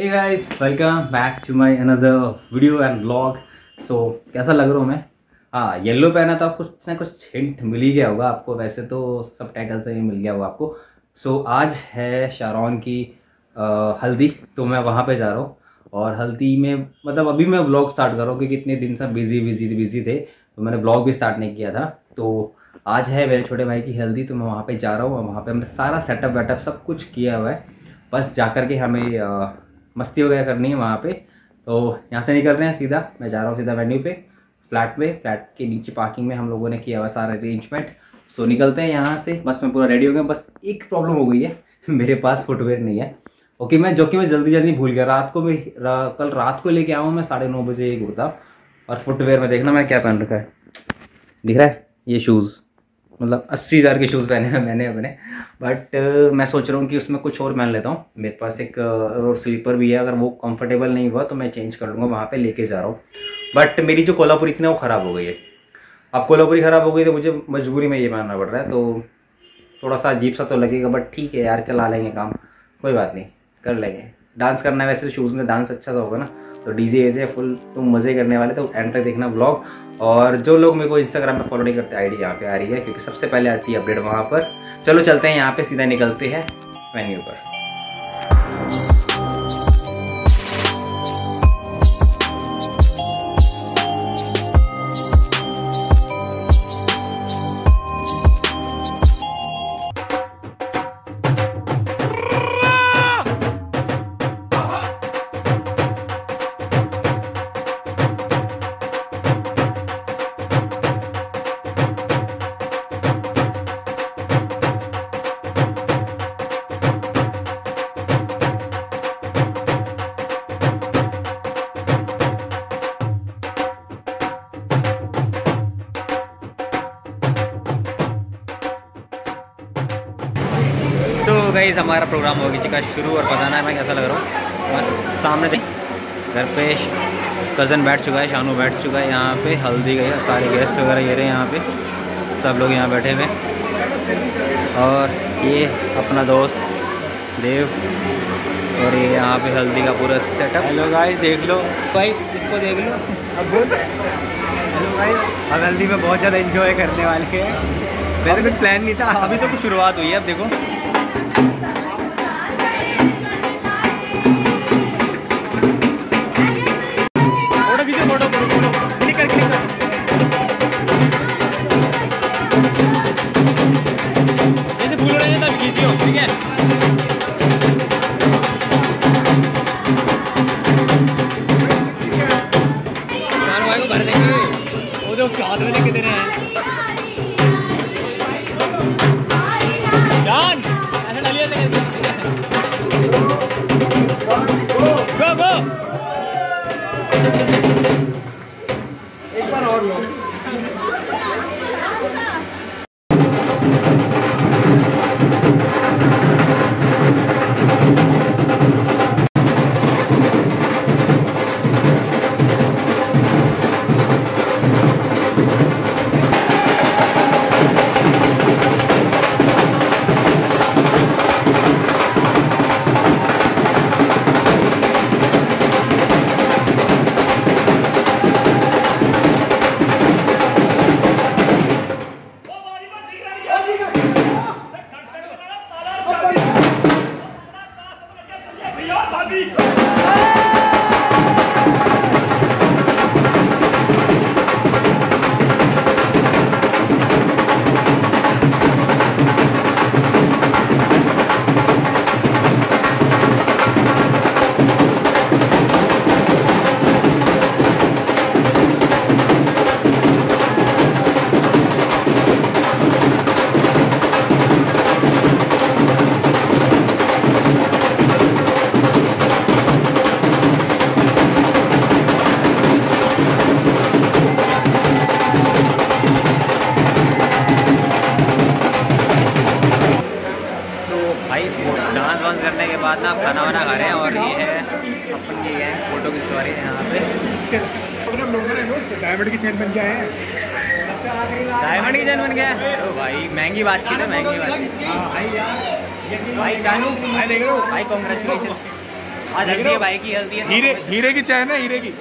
Hey guys, welcome back to my another video and blog. So कैसा लग रहा हूँ मैं? हाँ, येलो पहना तो आपको कुछ ना कुछ हिंट मिल ही गया होगा आपको, वैसे तो सब टाइटल से ही मिल गया होगा आपको। सो आज है शारोन की हल्दी, तो मैं वहाँ पे जा रहा हूँ और हल्दी में मतलब अभी मैं ब्लॉग स्टार्ट कर रहा हूँ क्योंकि इतने दिन से बिजी थे तो मैंने ब्लॉग भी स्टार्ट नहीं किया था। तो आज है मेरे छोटे भाई की हल्दी, तो मैं वहाँ पर जा रहा हूँ और वहाँ पर हमने सारा सेटअप वेटअप सब कुछ किया हुआ है, बस जा कर के हमें मस्ती वगैरह करनी है वहाँ पे। तो यहाँ से निकल रहे हैं सीधा, मैं जा रहा हूँ सीधा वेन्यू पे, फ्लैट में। फ्लैट के नीचे पार्किंग में हम लोगों ने किया हुआ सारा अरेंजमेंट। सो निकलते हैं यहाँ से, बस मैं पूरा रेडी हो गया। बस एक प्रॉब्लम हो गई है, मेरे पास फुटवेयर नहीं है। ओके, मैं जो कि मैं जल्दी भूल गया। रात को कल रात को लेके आया हूँ मैं 9:30 बजे एक कुर्ता, और फुटवेयर में देखना मैं क्या पहन रखा है, दिख रहा है? ये शूज़, मतलब 80,000 के शूज़ पहने हैं मैंने अपने। बट मैं सोच रहा हूँ कि उसमें कुछ और पहन लेता हूँ। मेरे पास एक और स्लीपर भी है, अगर वो कंफर्टेबल नहीं हुआ तो मैं चेंज कर लूँगा, वहाँ पे लेके जा रहा हूँ। बट मेरी जो कोल्हापुरी थी ना, वो ख़राब हो गई है। अब कोल्हापुरी ख़राब हो गई तो मुझे मजबूरी में ये पहनना पड़ रहा है, तो थोड़ा सा अजीब सा तो लगेगा, बट ठीक है यार, चला लेंगे काम, कोई बात नहीं, कर लेंगे। डांस करना है वैसे शूज़ में, डांस अच्छा सा होगा ना, तो डीजे फुल तुम मज़े करने वाले, तो एंड तक देखना व्लॉग। और जो लोग मेरे को इंस्टाग्राम में फॉलो नहीं करते, आईडी यहाँ पे आ रही है क्योंकि सबसे पहले आती है अपडेट वहाँ पर। चलो चलते हैं, यहाँ पे सीधा निकलते हैं वेन्यू पर। गाइस, हमारा प्रोग्राम हो चुका शुरू और पता ना मैं कैसा लग रहा हूँ, बस सामने देख घर पे कज़न बैठ चुका है, शानू बैठ चुका है यहाँ पे। हल्दी गई, सारे गेस्ट वगैरह ये रहे यहाँ पे, सब लोग यहाँ बैठे हुए। और ये अपना दोस्त देव, और ये यहाँ पे हल्दी का पूरा सेटअप। हेलो गाइस, देख लो भाई, इसको देख लो। हेलो गाइस, अब हल्दी में बहुत ज़्यादा इन्जॉय करने वाले हैं। वैसे कुछ प्लान नहीं था, अभी तो कुछ शुरुआत हुई है। अब देखो खाना वाना खा रहे हैं, और ये है अपन की है फोटो खिंचवा रही है यहाँ पे। डायमंड की चेन बन गया है, डायमंड की चेन बन गया है। तो भाई महंगी बात की ना, महंगी बात की भाई। भाई कॉन्ग्रेचुलेशन है भाई की हल्दी है, हीरे की चाय ना, हीरे की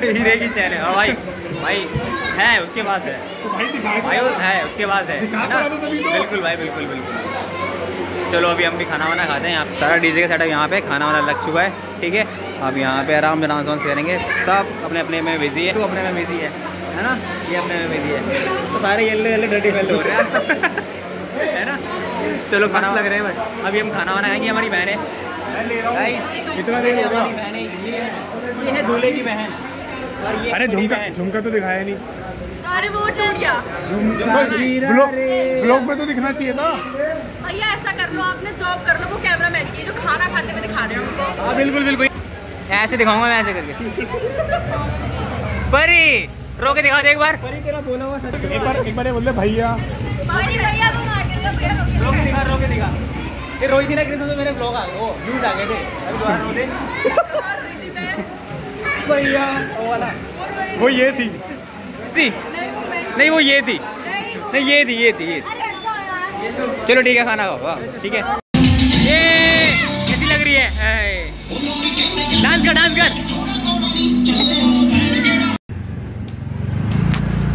हीरे की चैन है भाई, भाई है उसके पास है, तो भाई है उसके पास है ना, बिल्कुल भाई बिल्कुल बिल्कुल। चलो अभी हम भी खाना वाना खाते हैं। यहाँ सारा डीजे का सेटअप यहाँ पे खाना वाना लग चुका है, ठीक है। अब यहाँ पे आराम से डांस वांस करेंगे, सब अपने अपने में बिजी है, तो अपने में बिजी है ना, ये अपने में बिजी है, तो सारे येल्लो येल्लो डर्टी फेल्लो हो रहे हैं, है ना। चलो खाना लग रहे हैं भाई, अभी हम खाना वाना खाएंगे। हमारी बहन है कितना दे हमारी बहन है, ये है दूल्हे की बहन, और ये अरे झुमका, झुमका तो दिखाया नहीं, अरे वो टूट गया ब्लॉग में तो दिखना चाहिए था भैया। ऐसा कर लो, आपने जॉब कर लो, वो कैमरामैन की जो खाना खाते हुए दिखा रहे हैं हमको। हाँ बिल्कुल बिल्कुल ऐसे दिखाऊंगा मैं, ऐसे करके परी रो के दिखा दे एक बार, परी तेरा बोला हुआ सर, एक बार बोल दे भैया, भैया को मार के भैया रो के दिखा, रो के दिखा। ये रोई थी ना क्रिस, तो मेरे ब्लॉग आ गए, वो व्यूज आ गए थे, अभी दोबारा रो दे भैया। वो वाला वो ये थी नहीं, वो ये थी नहीं, ये थी। चलो ठीक है, खाना खाओ, ठीक है। ये कैसी लग रही है, डांस कर डांस कर।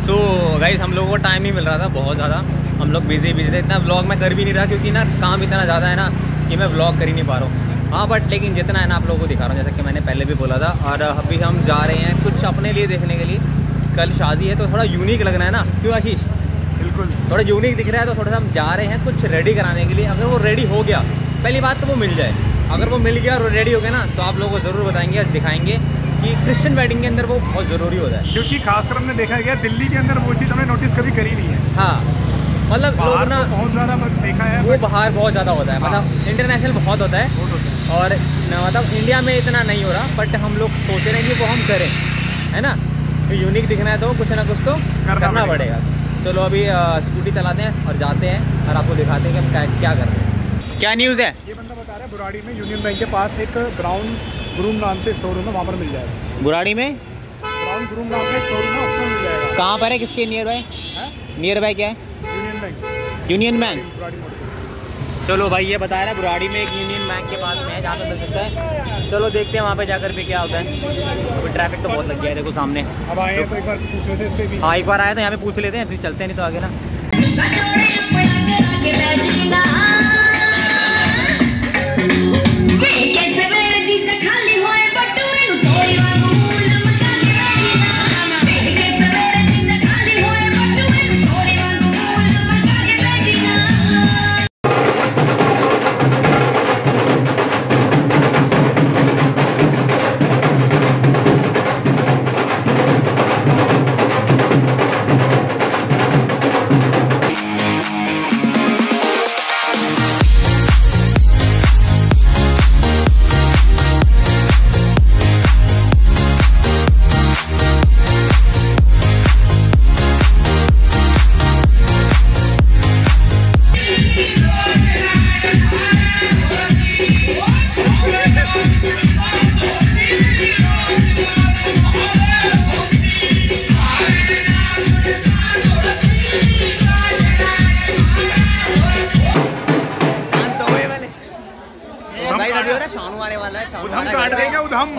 सो गाइस हम लोगों को टाइम नहीं मिल रहा था, बहुत ज़्यादा हम लोग बिजी थे, इतना व्लॉग मैं कर भी नहीं रहा क्योंकि ना काम इतना ज़्यादा है ना कि मैं व्लॉग कर ही नहीं पा रहा हूँ। हाँ बट लेकिन जितना है ना आप लोगों को दिखा रहा हूँ, जैसा कि मैंने पहले भी बोला था। और अभी हम जा रहे हैं कुछ अपने लिए देखने के लिए, कल शादी है तो थोड़ा यूनिक लगना है ना, क्यों आशीष? बिल्कुल थोड़ा यूनिक दिख रहा है, तो थोड़ा सा हम जा रहे हैं कुछ रेडी कराने के लिए। अगर वो रेडी हो गया, पहली बात तो वो मिल जाए, अगर वो मिल गया और रेडी हो गया ना, तो आप लोगों को ज़रूर बताएंगे और दिखाएंगे कि क्रिश्चियन वेडिंग के अंदर वो बहुत ज़रूरी होता है, क्योंकि खासकर हमने देखा गया दिल्ली के अंदर वो चीज़ हमने नोटिस कभी करी नहीं है। हाँ मतलब लोग ना बहुत ज़्यादा देखा है, वो बाहर बहुत ज़्यादा होता है, मतलब इंटरनेशनल बहुत होता है, और मतलब इंडिया में इतना नहीं हो रहा, बट हम लोग सोच रहे हैं कि वो हम करें, है ना। तो यूनिक दिखना है तो कुछ ना कुछ तो करना पड़ेगा। चलो अभी स्कूटी चलाते हैं और जाते हैं और आपको दिखाते हैं कि हम क्या कर रहे हैं। क्या न्यूज़ है? ये बंदा बता रहा है बुराड़ी में यूनियन बैंक के पास एक ब्राउन ग्रूम नाम से शोरूम है, वहाँ पर मिल जाएगा। बुराड़ी में ब्राउन ग्रूम नाम से शोरूम है, उसको मिल जाएगा। कहाँ पर है, किसके नियर बाय? नियर बाय क्या है? Union bank. चलो भाई ये बता रहा है बुराड़ी में एक यूनियन बैंक के पास में है, जहाँ पे मिल सकता है। चलो देखते हैं वहाँ पे जाकर भी क्या होता है। तो ट्रैफिक तो बहुत लग गया है, देखो सामने। अब आए तो एक बार पूछ लेते हैं इससे भी। हाँ एक बार आए तो यहाँ पे पूछ लेते हैं, फिर चलते हैं, नहीं तो आगे ना।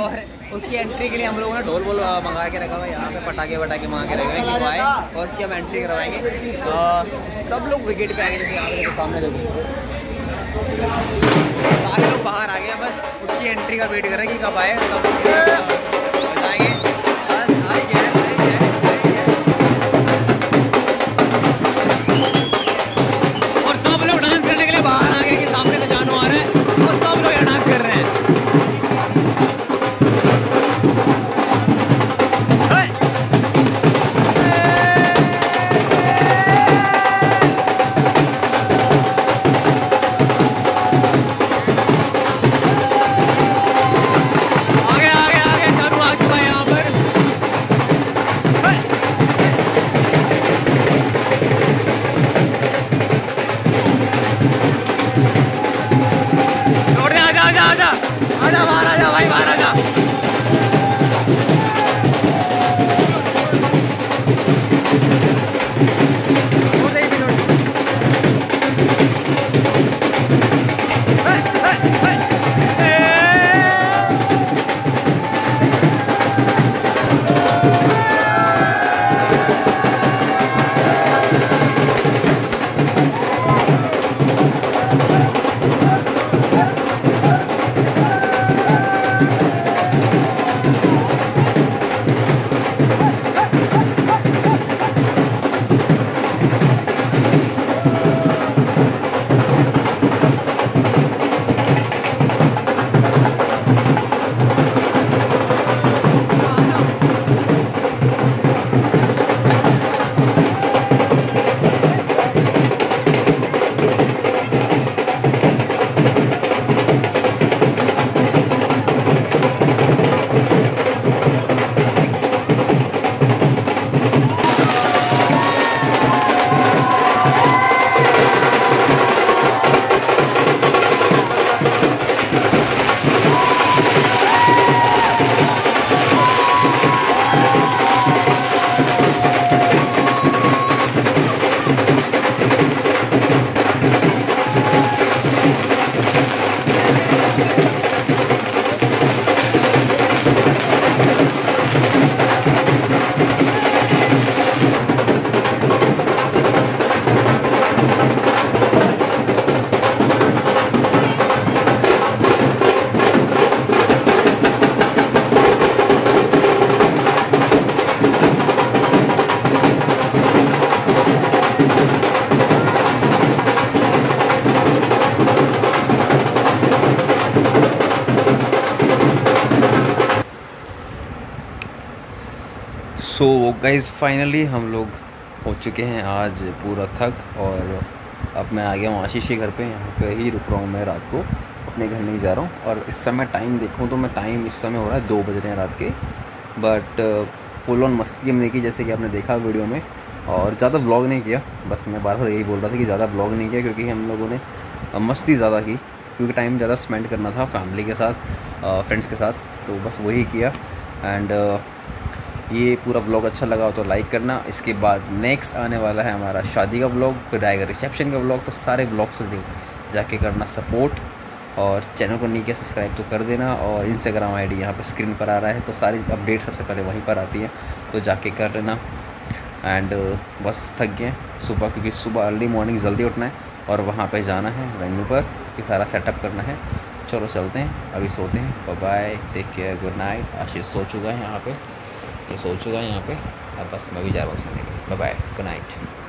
और उसकी एंट्री के लिए हम लोगों ने ढोल बोल मंगा के रखा हुआ है, यहाँ पे पटाखे वटाखे मंगा के रखे हुए हैं, और उसकी हम एंट्री करवाएंगे। सब लोग विकेट पे आ गए, जैसे आप सामने देखो सारे लोग बाहर आ गए हैं, बस उसकी एंट्री का वेट कर रहे हैं कि कब आए, कब बताएंगे। और सब लोग डांस करने के लिए बाहर आ गए कि सामने से जानू आ रहे हैं, और सब लोग डांस कर रहे हैं। सो गाइज़ फाइनली हम लोग हो चुके हैं आज पूरा थक, और अब मैं आ गया हूँ आशीष के घर पे। यहाँ पे ही रुक रहा हूँ मैं, रात को अपने घर नहीं जा रहा हूँ। और इस समय टाइम देखूँ तो मैं टाइम इस समय हो रहा है 2 बज रहे हैं रात के। बट फुल ऑन मस्ती हमने की, जैसे कि आपने देखा वीडियो में, और ज़्यादा ब्लॉग नहीं किया। बस मैं बार बार यही बोल रहा था कि ज़्यादा ब्लॉग नहीं किया क्योंकि हम लोगों ने मस्ती ज़्यादा की, क्योंकि टाइम ज़्यादा स्पेंड करना था फैमिली के साथ, फ्रेंड्स के साथ, तो बस वही किया। एंड ये पूरा ब्लॉग अच्छा लगा हो तो लाइक करना। इसके बाद नेक्स्ट आने वाला है हमारा शादी का ब्लॉग, फिर आएगा रिसेप्शन का ब्लॉग। तो सारे ब्लॉग्स को जाके करना सपोर्ट, और चैनल को नहीं किया सब्सक्राइब तो कर देना। और इंस्टाग्राम आईडी यहाँ पर स्क्रीन पर आ रहा है, तो सारी अपडेट सबसे पहले वहीं पर आती है, तो जाके कर लेना। एंड बस थक गए सुबह, क्योंकि सुबह अर्ली मॉर्निंग जल्दी उठना है और वहाँ पे जाना है वेन्यू पर, कि सारा सेटअप करना है। चलो चलते हैं, अभी सोते हैं। Bye bye, take care, good night. Ashish सो चुका है यहाँ पे, ये सो चुका है यहाँ पे। अब बस मैं भी जा रहा हूँ सोने के लिए। Bye bye, good night.